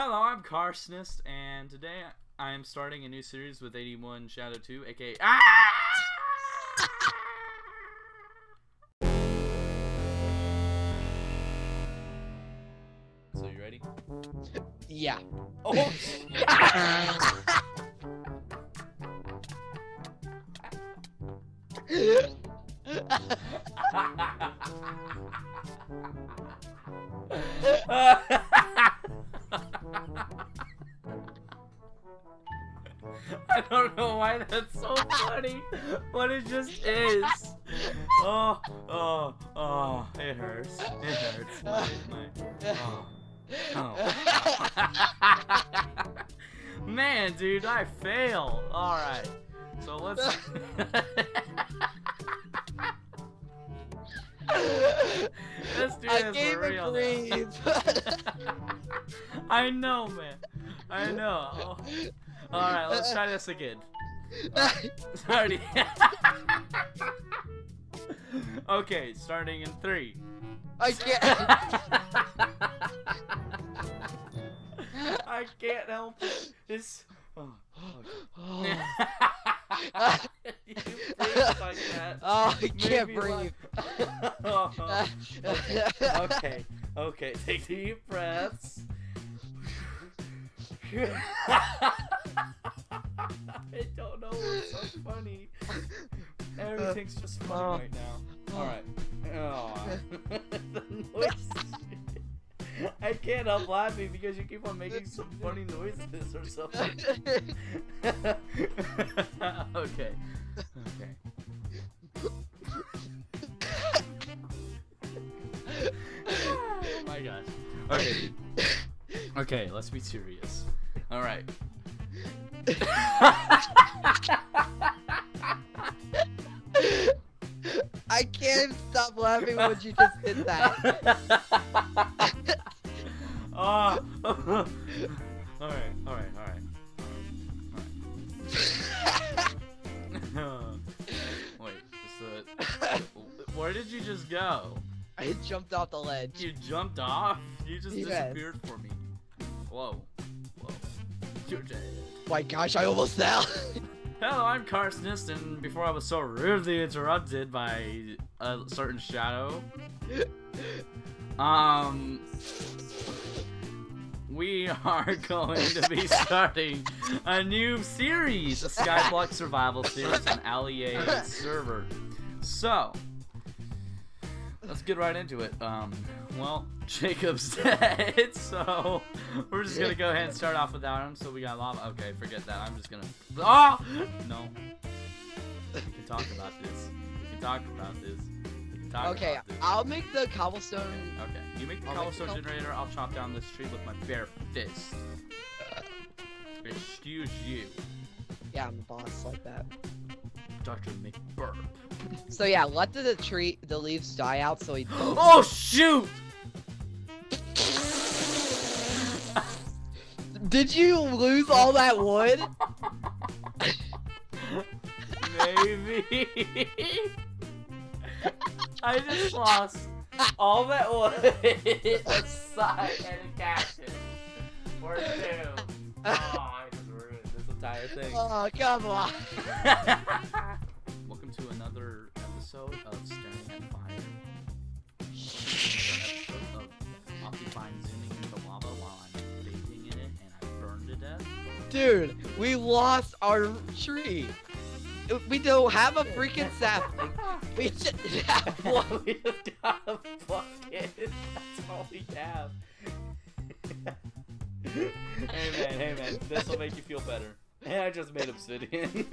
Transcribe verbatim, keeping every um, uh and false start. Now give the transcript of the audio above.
Hello, I'm Carsonist, and today I am starting a new series with eighty-one Shadow Two, aka ah! So you ready? Yeah. Oh. I don't know why that's so funny, but it just is. Oh, oh, oh, it hurts. It hurts. My, my, oh. Oh. Man, dude, I fail. Alright, so let's... let's do this for real. I can't breathe. I know, man. I know. Oh. Alright, let's try this again. Right. Starting. Okay, starting in three. I can't. I can't help it. It's. Oh. Oh. You breathe like that. Oh, I can't breathe. Like... oh. Okay. okay, okay. Take deep breaths. I don't know what's so funny. Everything's just funny oh. right now. Alright. Oh. The noise. I can't help laughing because you keep on making some funny noises or something. Okay. Okay. Oh my gosh. Okay. Okay, let's be serious. Alright. I can't stop laughing when you just did that. Oh. Alright, alright, alright, alright. Wait, so, where did you just go? I jumped off the ledge. You jumped off? You just yes. disappeared for me. Whoa. Whoa. My gosh, I almost fell. Hello, I'm Carsonist, and before I was so rudely interrupted by a certain shadow, um, we are going to be starting a new series, a Skyblock survival series on AliA server. So, let's get right into it. Um, well, Jacob's dead, so we're just gonna go ahead and start off without him. So we got lava. Okay, forget that. I'm just gonna. Oh no. We can talk about this. We can talk about this. We can talk okay, about this. I'll make the cobblestone. Okay, okay. You make the I'll cobblestone make the generator. I'll chop down this tree with my bare fist. Excuse you. Yeah, I'm the boss like that. Doctor McBurp. So yeah, let the, the tree, the leaves die out, so he. Oh shoot! Did you lose all that wood? Maybe. I just lost all that wood aside and a cactus. Or two. Oh, I just ruined this entire thing. Oh, come on. Welcome to another episode of Staring at Fire. Another episode of Optifine Zooming into Lava while I'm Dude, we lost our tree. We don't have a freaking sapling. We just have one. We just got a bucket. That's all we have. Hey man, hey man, this will make you feel better. Hey, I just made obsidian.